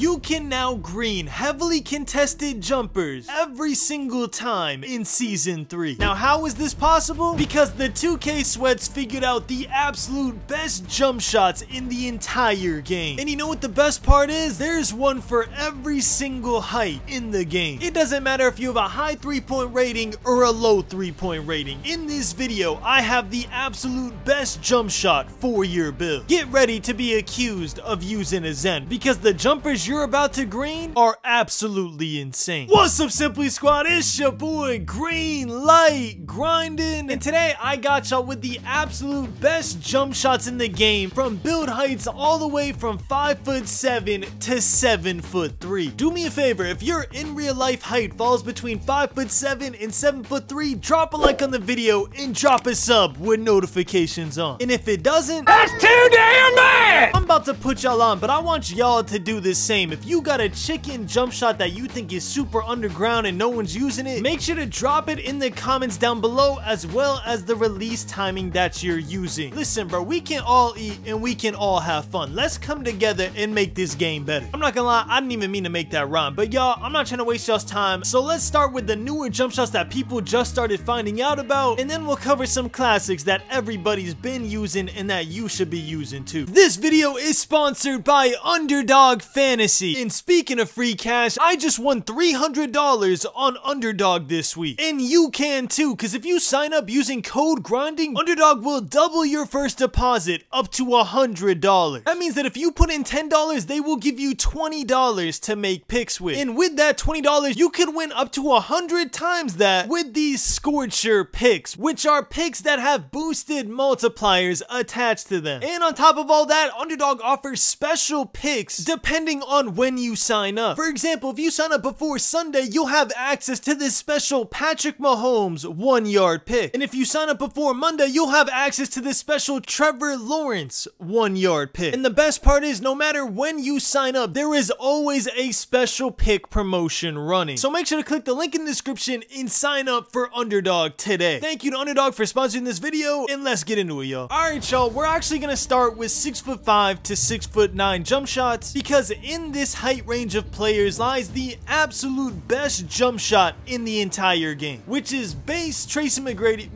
you can now green heavily contested jumpers every single time in Season 3. Now, how is this possible? Because the 2K sweats figured out the absolute best jump shots in the entire game. And you know what the best part is? There's one for every single height in the game. It doesn't matter if you have a high three-point rating or a low three-point rating. In this video, I have the absolute best jump shot for your build. Get ready to be accused of using a Zen, because the jumpers you're about to green are absolutely insane. What's up, Simply Squad? It's your boy Green Light Grindin', and today I got y'all with the absolute best jump shots in the game, from build heights all the way from 5'7" to 7'3". Do me a favor, if your in real life height falls between 5'7" and 7'3", drop a like on the video and drop a sub with notifications on. And if it doesn't, that's too damn bad! I'm about to put y'all on, but I want y'all to do the same. If you got a chicken jump shot that you think is super underground and no one's using it, make sure to drop it in the comments down below, as well as the release timing that you're using. Listen, bro, we can all eat and we can all have fun. Let's come together and make this game better. I'm not gonna lie, I didn't even mean to make that rhyme, but y'all, I'm not trying to waste y'all's time. So let's start with the newer jump shots that people just started finding out about, and then we'll cover some classics that everybody's been using and that you should be using too. This video is sponsored by Underdog Fantasy. And speaking of free cash, I just won $300 on Underdog this week. And you can too, because if you sign up using code grinding, Underdog will double your first deposit up to $100. That means that if you put in $10, they will give you $20 to make picks with. And with that $20, you could win up to 100 times that with these Scorcher picks, which are picks that have boosted multipliers attached to them. And on top of all that, Underdog offers special picks depending on when you sign up. For example, if you sign up before Sunday, you'll have access to this special Patrick Mahomes 1-yard pick. And if you sign up before Monday, you'll have access to this special Trevor Lawrence 1-yard pick. And the best part is, no matter when you sign up, there is always a special pick promotion running. So make sure to click the link in the description and sign up for Underdog today. Thank you to Underdog for sponsoring this video, and let's get into it, y'all. Alright, y'all, we're actually gonna start with 6'5" to 6'9" jump shots, because in this height range of players lies the absolute best jump shot in the entire game, which is base Tracy McGrady,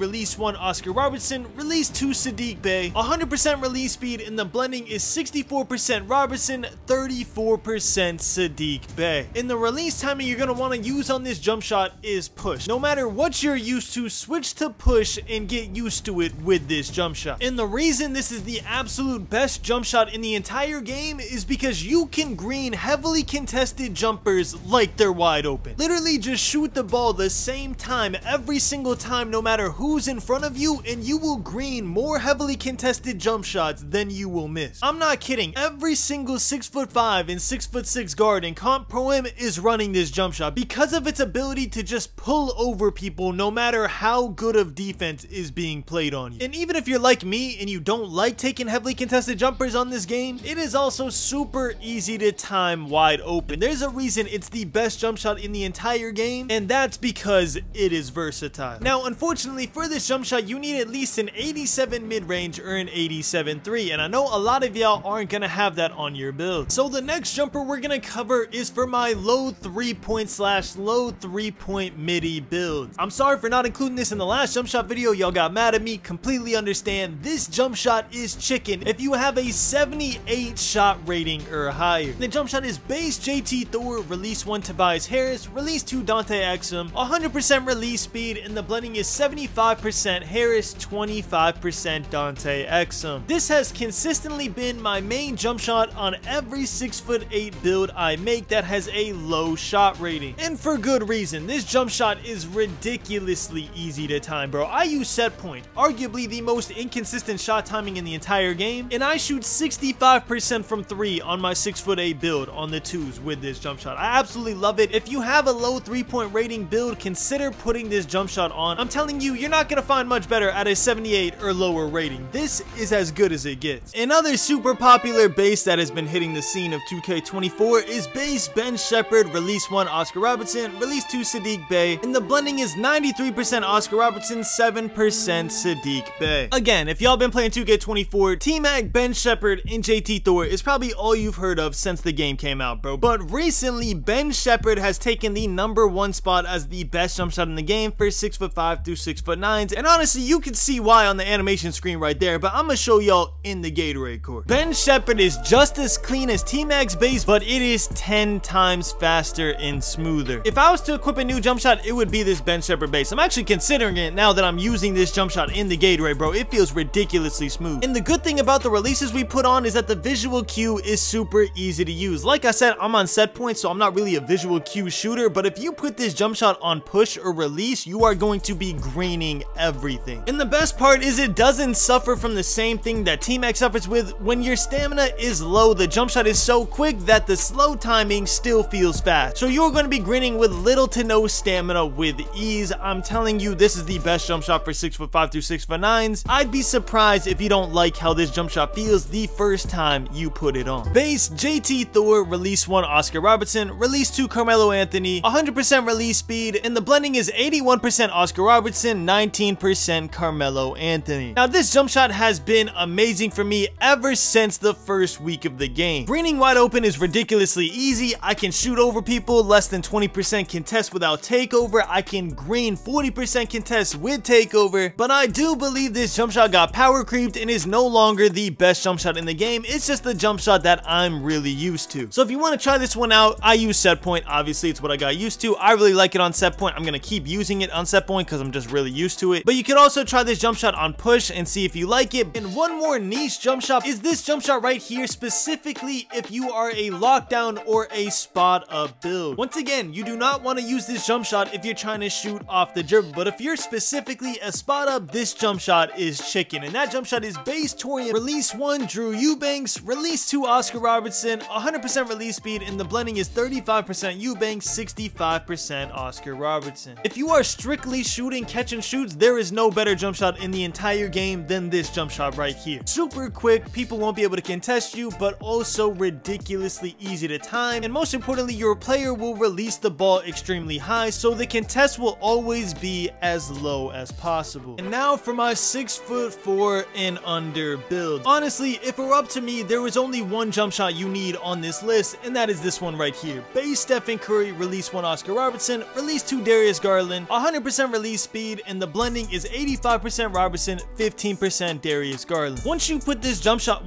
release 1 Oscar Robertson, release 2 Sadiq Bey. 100% release speed, and the blending is 64% Robertson, 34% Sadiq Bey. And the release timing you're gonna wanna use on this jump shot is push. No matter what you're used to, switch to push and get used to it with this jump shot. And the reason this is the absolute best jump shot in the entire game is because you can green heavily contested jumpers like they're wide open. Literally just shoot the ball the same time every single time, no matter who's in front of you, and you will green more heavily contested jump shots than you will miss. I'm not kidding, every single 6'5" and 6'6" guard in Comp Pro M is running this jump shot because of its ability to just pull over people no matter how good of defense is being played on you. And even if you're like me and you don't like taking heavily contested jumpers on this game, it is also super easy to time wide open. There's a reason it's the best jump shot in the entire game, and that's because it is versatile. Now, unfortunately for this jump shot, you need at least an 87 mid-range or an 87.3, and I know a lot of y'all aren't gonna have that on your build. So the next jumper we're gonna cover is for my low 3-point slash low 3-point midi build. I'm sorry for not including this in the last jump shot video, y'all got mad at me, completely understand. This jump shot is chicken if you have a 78 shot rating or higher. The jump shot is base J.T. Thor, release 1 Tobias Harris, release 2 Dante Exum, 100% release speed, and the blending is 75% Harris, 25% Dante Exum. This has consistently been my main jump shot on every 6'8" build I make that has a low shot rating. And for good reason, this jump shot is ridiculously easy to time, bro. I use set point, arguably the most inconsistent shot timing in the entire game, and I shoot 65% from 3 on my 6'8" build on the 2s with this jump shot. I absolutely love it. If you have a low 3-point rating build, consider putting this jump shot on. I'm telling you, you're not gonna find much better at a 78 or lower rating. This is as good as it gets. Another super popular base that has been hitting the scene of 2K24 is base Ben Sheppard, release 1 Oscar Robertson, release 2 Sadiq Bey, and the blending is 93% Oscar Robertson, 7% Sadiq Bey. Again, if y'all been playing 2K24, T-Mac, Ben Sheppard, and J.T. Thor is probably all you've heard of since the game came out, bro. But recently, Ben Sheppard has taken the #1 spot as the best jump shot in the game for 6'5" through 6'9", and honestly, you can see why on the animation screen right there, but I'm gonna show y'all in the Gatorade court. Ben Sheppard is just as clean as T-Mac's base, but it is 10 times faster and smoother. If I was to equip a new jump shot, it would be this Ben Sheppard base. I'm actually considering it now that I'm using this jump shot in the Gatorade, bro. It feels ridiculously smooth. And the good thing about the releases we put on is that the visual cue is super easy to use. Like I said, I'm on set point, so I'm not really a visual cue shooter, but if you put this jump shot on push or release, you are going to be greening everything. And the best part is it doesn't suffer from the same thing that T-Mac suffers with. When your stamina is low, the jump shot is so quick that the slow timing still feels fast. So you're going to be greening with little to no stamina with ease. I'm telling you, this is the best jump shot for 6'5" through 6'9". I'd be surprised if you don't like how this jump shot feels the first time you put it on. Base, J.T. Thor, release 1, Oscar Robertson, release 2, Carmelo Anthony, 100% release speed, and the blending is 81% Oscar Robertson, 19% Carmelo Anthony. Now this jump shot has been amazing for me ever since the first week of the game. Greening wide open is ridiculously easy. I can shoot over people, less than 20% contest without takeover. I can green 40% contest with takeover, but I do believe this jump shot got power creeped and is no longer the best jump shot in the game. It's just the jump shot that I'm really used to. So if you want to try this one out, I use set point. Obviously, it's what I got used to. I really like it on set point. I'm going to keep using it on set point because I'm just really used to it. But you can also try this jump shot on push and see if you like it. And one more niche jump shot is this jump shot right here, specifically if you are a lockdown or a spot up build. Once again, you do not want to use this jump shot if you're trying to shoot off the dribble, but if you're specifically a spot up, this jump shot is chicken. And that jump shot is base Torian, release 1, Drew Eubanks, release 2, Oscar Robertson, 100% release speed, and the blending is 35% Eubanks, 65% Oscar Robertson. If you are strictly shooting catch and shoots, there is no better jump shot in the entire game than this jump shot right here. Super quick, people won't be able to contest you, but also ridiculously easy to time, and most importantly, your player will release the ball extremely high, so the contest will always be as low as possible. And now for my 6'4" and under build. Honestly, if it were up to me, there was only one jump shot you need on this list, and that is this one right here. Base Stephen Curry, release 1, Oscar Robertson, release 2, Darius Garland, 100% release speed, and the blending is 85% Robertson, 15% Darius Garland. Once you put this jump shot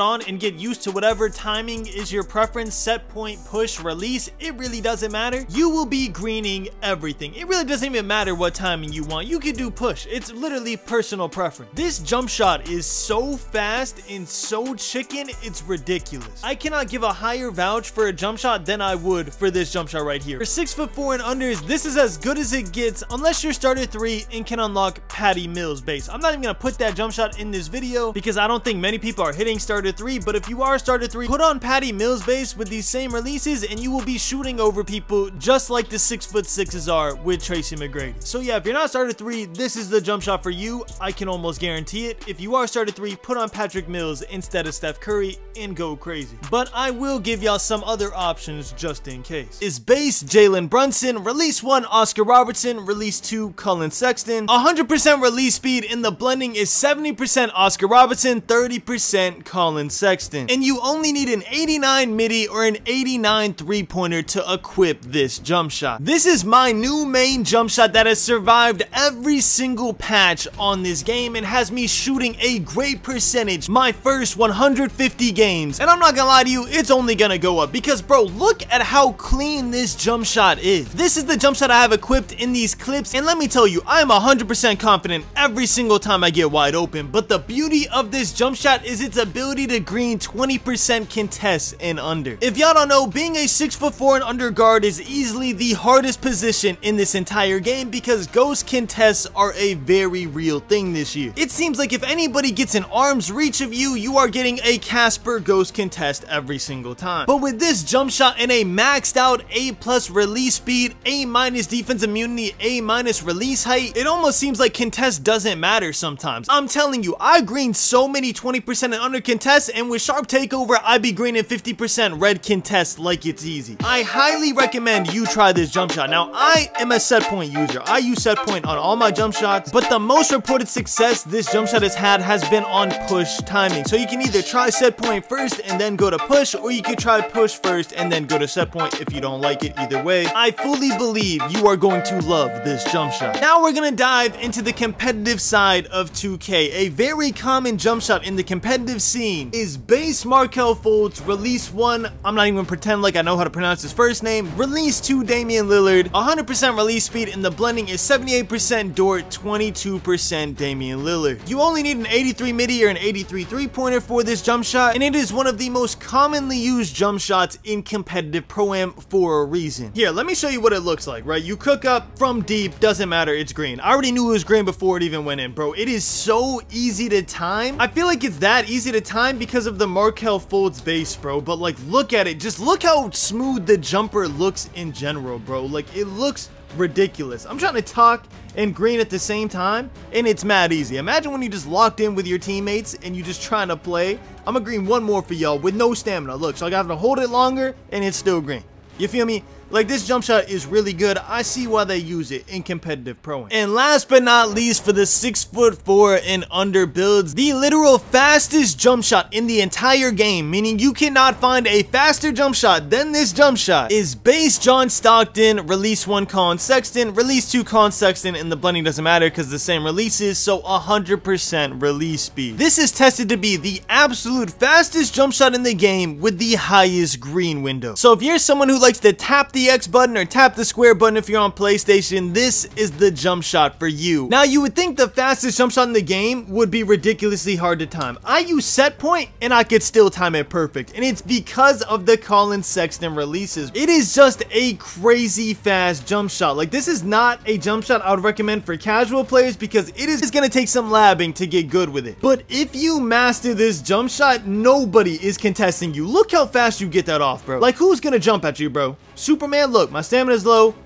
on and get used to whatever timing is your preference, set point, push, release, it really doesn't matter. You will be greening everything. It really doesn't even matter what timing you want. You can do push. It's literally personal preference. This jump shot is so fast and so chicken, it's ridiculous. I cannot give a higher vouch for a jump shot than I would for this jump shot right here. For 6'4" and unders, this is as good as it gets unless you're starter 3 and can unlock Patty Mills base. I'm not even gonna put that jump shot in this video because I don't think many people are hitting starter 3, but if you are starter 3, put on Patty Mills base with these same releases and you will be shooting over people just like the 6'6" are with Tracy McGrady. So yeah, if you're not starter 3, this is the jump shot for you. I can almost guarantee it. If you are starter 3, put on Patrick Mills instead of Steph Curry and go crazy. But I will give y'all some other options just in case. Is base Jalen Brunson, release 1, Oscar Robertson, release 2, Colin Sexton, 100% release speed, and the blending is 70% Oscar Robertson, 30% Colin Sexton. And you only need an 89 midi or an 89 three-pointer to equip this jump shot. This is my new main jump shot that has survived every single patch on this game and has me shooting a great percentage my first 150 games. And I'm not gonna lie to you, it's only gonna go up because, bro, look at how clean this jump shot is. This is the jump shot I have equipped in these clips, and let me tell you, I am 100% confident every single time I get wide open. But the beauty of this jump shot is its ability to green 20% contests and under. If y'all don't know, being a 6'4" and under guard is easily the hardest position in this entire game because ghost contests are a very real thing this year. It seems like if anybody gets an arm's reach of you, you are getting a Casper ghost contest every single time. But with this jump shot and a maxed out A+ release speed, A- defense immunity, A- release height, it almost seems like contest doesn't matter sometimes. I'm telling you, I green so many 20% and under contests, and with sharp takeover, I be greening 50% red contests like it's easy. I highly recommend you try this jump shot. Now, I am a set point user. I use set point on all my jump shots, but the most reported success this jump shot has had has been on push timing. So you can either try set point first and then go to push, or you could try push first and then go to set point if you don't like it. Either way, I fully believe you are going to love this jump shot. Now we're gonna dive into the competitive side of 2K. A very common jump shot in the competitive scene is base Markelle Fultz, release 1, I'm not even gonna pretend like I know how to pronounce his first name, release 2 Damian Lillard, 100% release speed in the blending is 78% Dort, 22% Damian Lillard. You only need an 83 midi or an 83 three-pointer for this jump shot, and it is one of the most commonly used jump shots in competitive pro-am for a reason. Here, let me show you what it looks like, right? You cook up from deep, doesn't matter, it's green. I already knew it was green before it even went in, bro. It is so easy to time. I feel like it's that easy to time because of the Markelle Fultz base, bro, but like, look at it. Just look how smooth the jumper looks in general, bro. Like, it looks ridiculous. I'm trying to talk and green at the same time, and it's mad easy. Imagine when you just locked in with your teammates and you just trying to play. I'm gonna green one more for y'all with no stamina. Look, so I gotta hold it longer and it's still green. You feel me? Like, this jump shot is really good. I see why they use it in competitive pro-am. And last but not least, for the 6'4" and under builds, the literal fastest jump shot in the entire game, meaning you cannot find a faster jump shot than this jump shot, is base John Stockton, release 1 Colin Sexton, release 2 Colin Sexton, and the blending doesn't matter because the same releases, so 100% release speed. This is tested to be the absolute fastest jump shot in the game with the highest green window. So if you're someone who likes to tap the X button or tap the square button if you're on PlayStation, this is the jump shot for you. Now, you would think the fastest jump shot in the game would be ridiculously hard to time. I use set point and I could still time it perfect, and it's because of the Colin Sexton releases. It is just a crazy fast jump shot. Like, this is not a jump shot I would recommend for casual players because it is gonna take some labbing to get good with it. But if you master this jump shot, nobody is contesting you. Look how fast you get that off, bro. Like, who's gonna jump at you, bro? Superman, look, my stamina's low.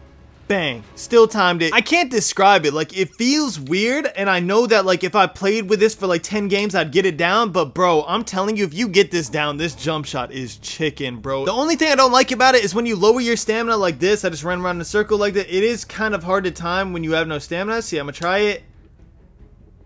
Bang, still timed it. I can't describe it. Like, it feels weird, and I know that, like, if I played with this for like 10 games, I'd get it down, but bro, I'm telling you, if you get this down, this jump shot is chicken, bro. The only thing I don't like about it is when you lower your stamina like this, I just ran around in a circle like that, it is kind of hard to time when you have no stamina. See, I'm gonna try it.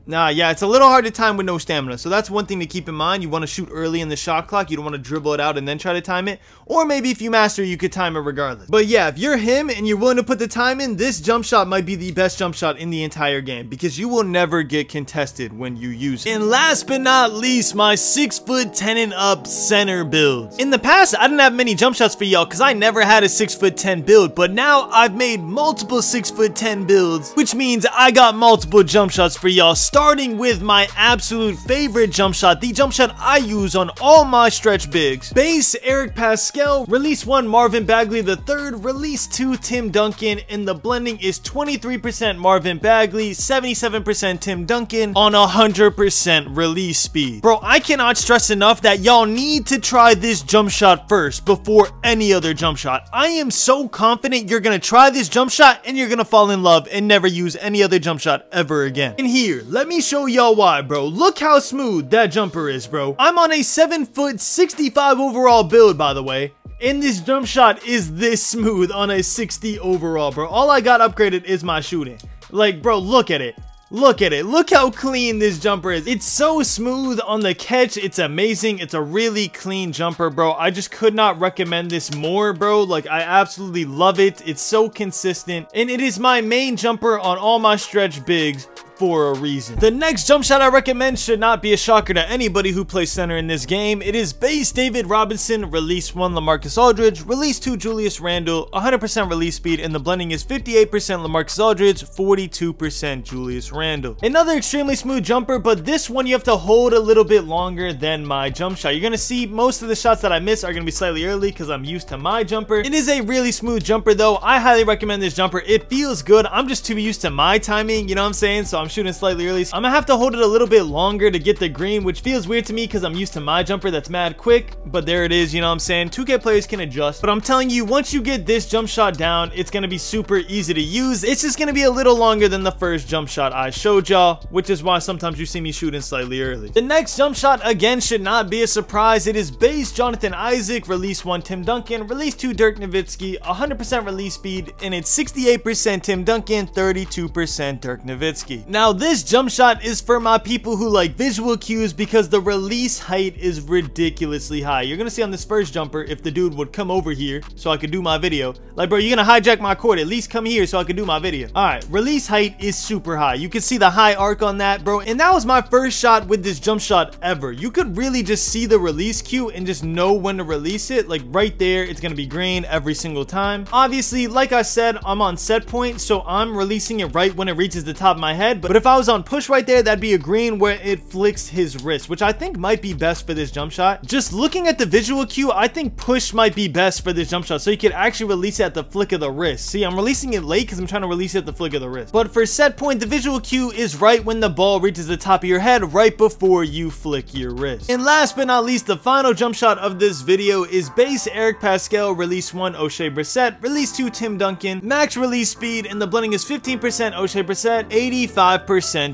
Nah, yeah, it's a little hard to time with no stamina, so that's one thing to keep in mind. You want to shoot early in the shot clock. You don't want to dribble it out and then try to time it, or maybe if you master, you could time it regardless. But yeah, if you're him and you're willing to put the time in, this jump shot might be the best jump shot in the entire game because you will never get contested when you use it. And last but not least, my 6'10" and up center builds. In the past, I didn't have many jump shots for y'all because I never had a 6'10" build, but now I've made multiple 6'10" builds, which means I got multiple jump shots for y'all. Starting with my absolute favorite jump shot, the jump shot I use on all my stretch bigs. Base Eric Pascal, release 1 Marvin Bagley III, release 2 Tim Duncan, and the blending is 23% Marvin Bagley, 77% Tim Duncan on 100% release speed. Bro, I cannot stress enough that y'all need to try this jump shot first before any other jump shot. I am so confident you're gonna try this jump shot and you're gonna fall in love and never use any other jump shot ever again. And here, let me show y'all why, bro. Look how smooth that jumper is, bro. I'm on a 7'65" overall build, by the way, and this jump shot is this smooth on a 60 overall, bro. All I got upgraded is my shooting. Like, bro, look at it. Look at it. Look how clean this jumper is. It's so smooth on the catch. It's amazing. It's a really clean jumper, bro. I just could not recommend this more, bro. Like, I absolutely love it. It's so consistent, and it is my main jumper on all my stretch bigs for a reason. The next jump shot I recommend should not be a shocker to anybody who plays center in this game. It is base David Robinson, release 1 LaMarcus Aldridge, release 2 Julius Randle, 100% release speed, and the blending is 58% LaMarcus Aldridge, 42% Julius Randle. Another extremely smooth jumper, but this one you have to hold a little bit longer than my jump shot. You're gonna see most of the shots that I miss are gonna be slightly early because I'm used to my jumper. It is a really smooth jumper though. I highly recommend this jumper. It feels good. I'm just too used to my timing, you know what I'm saying? So I'm shooting slightly early. So I'm gonna have to hold it a little bit longer to get the green, which feels weird to me because I'm used to my jumper that's mad quick, but there it is, you know what I'm saying? 2K players can adjust, but I'm telling you, once you get this jump shot down, it's gonna be super easy to use. It's just gonna be a little longer than the first jump shot I showed y'all, which is why sometimes you see me shooting slightly early. The next jump shot, again, should not be a surprise. It is base Jonathan Isaac, release 1 Tim Duncan, release 2 Dirk Nowitzki, 100% release speed, and it's 68% Tim Duncan, 32% Dirk Nowitzki. Now this jump shot is for my people who like visual cues because the release height is ridiculously high. You're gonna see on this first jumper, if the dude would come over here so I could do my video. Like, bro, you're gonna hijack my court. At least come here so I could do my video. All right, release height is super high. You can see the high arc on that, bro. And that was my first shot with this jump shot ever. You could really just see the release cue and just know when to release it. Like right there, it's gonna be green every single time. Obviously, like I said, I'm on set point, so I'm releasing it right when it reaches the top of my head. But if I was on push right there, that'd be a green where it flicks his wrist, which I think might be best for this jump shot. Just looking at the visual cue, I think push might be best for this jump shot, so you could actually release it at the flick of the wrist. See, I'm releasing it late because I'm trying to release it at the flick of the wrist. But for set point, the visual cue is right when the ball reaches the top of your head, right before you flick your wrist. And last but not least, the final jump shot of this video is base Eric Pascal, release 1 Oshae Brissett, release 2 Tim Duncan, max release speed, and the blending is 15% Oshae Brissett, 85%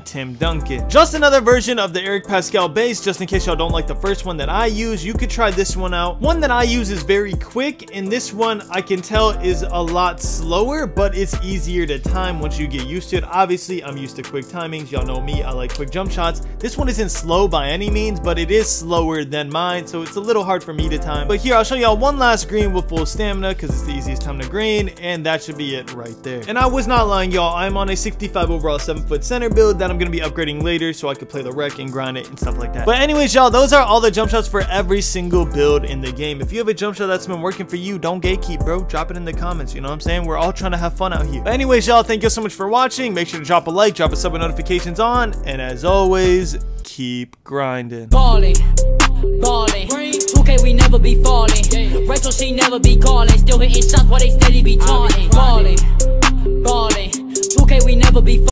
Tim Duncan. Just another version of the Eric Pascal base, just in case y'all don't like the first one that I use, you could try this one out. One that I use is very quick, and this one I can tell is a lot slower, but it's easier to time once you get used to it. Obviously, I'm used to quick timings. Y'all know me, I like quick jump shots. This one isn't slow by any means, but it is slower than mine, so it's a little hard for me to time. But here, I'll show y'all one last green with full stamina because it's the easiest time to green, and that should be it right there. And I was not lying, y'all. I'm on a 65 overall 7-foot center build that I'm going to be upgrading later so I could play the rec and grind it and stuff like that. But anyways, y'all, those are all the jump shots for every single build in the game. If you have a jump shot that's been working for you, don't gatekeep, bro. Drop it in the comments, you know what I'm saying? We're all trying to have fun out here. But anyways, y'all, thank you so much for watching. Make sure to drop a like, drop a sub with notifications on, and as always, keep grinding. Ballin', 2K we never be falling. Rachel she never be calling. Still hitting shots while they steady be taunting. Ballin', 2K we never be falling.